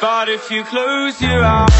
But if you close your office.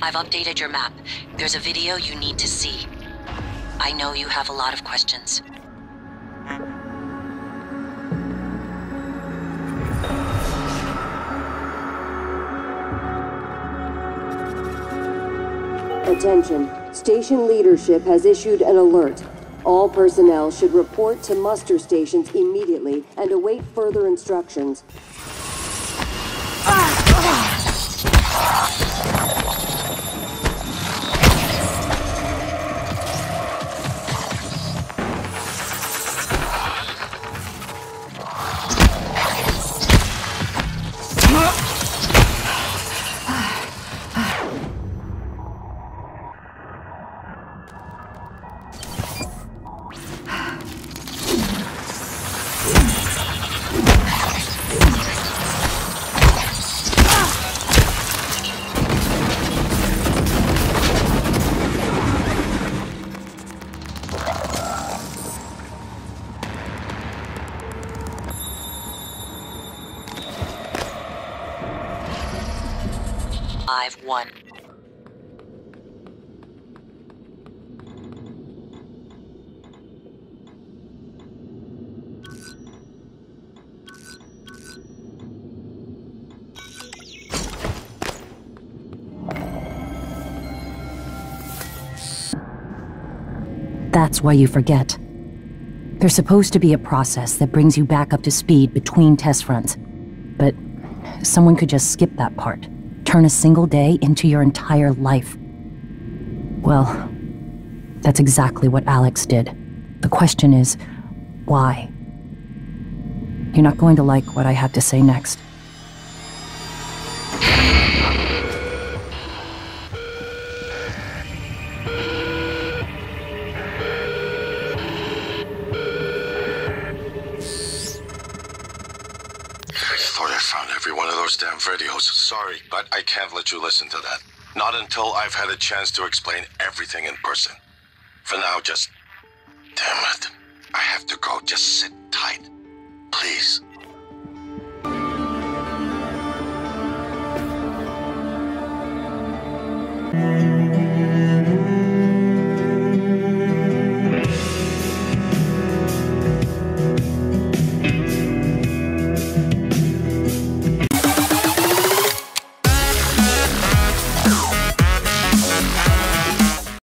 I've updated your map. There's a video you need to see. I know you have a lot of questions. Attention. Station leadership has issued an alert. All personnel should report to muster stations immediately and await further instructions. One. That's why you forget. There's supposed to be a process that brings you back up to speed between test runs, but someone could just skip that part. Turn a single day into your entire life. Well, that's exactly what Alex did. The question is, why? You're not going to like what I have to say next. Sorry, but I can't let you listen to that. Not until I've had a chance to explain everything in person. For now, just... Damn it. I have to go. Just sit tight. Please.